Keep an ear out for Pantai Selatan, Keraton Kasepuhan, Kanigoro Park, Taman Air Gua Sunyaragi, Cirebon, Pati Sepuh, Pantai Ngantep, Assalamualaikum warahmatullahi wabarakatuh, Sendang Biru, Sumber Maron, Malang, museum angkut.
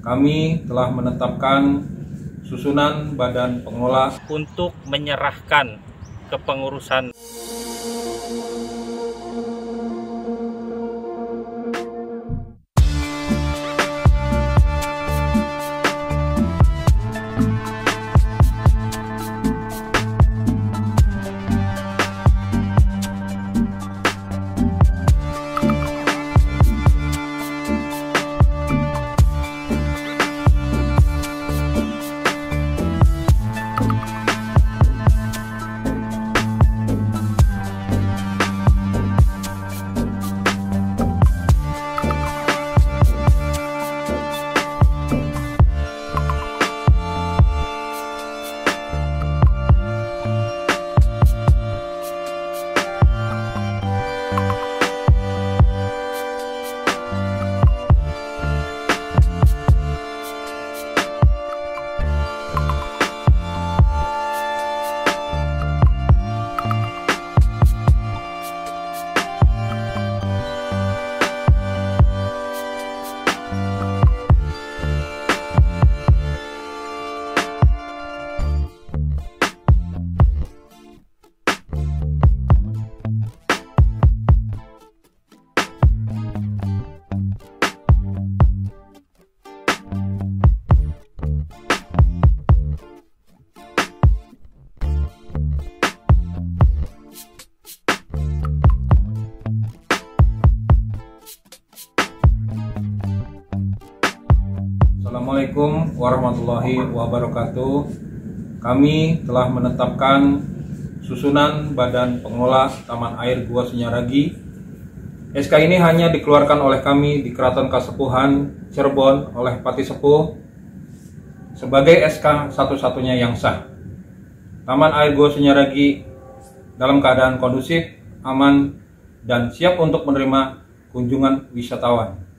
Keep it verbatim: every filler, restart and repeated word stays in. kami telah menetapkan susunan badan pengelola untuk menyerahkan kepengurusan. Assalamualaikum warahmatullahi wabarakatuh. Kami telah menetapkan susunan badan pengelola Taman Air Gua Sunyaragi. S K ini hanya dikeluarkan oleh kami di Keraton Kasepuhan Cirebon oleh Pati Sepuh sebagai S K satu-satunya yang sah. Taman Air Gua Sunyaragi dalam keadaan kondusif, aman, dan siap untuk menerima kunjungan wisatawan.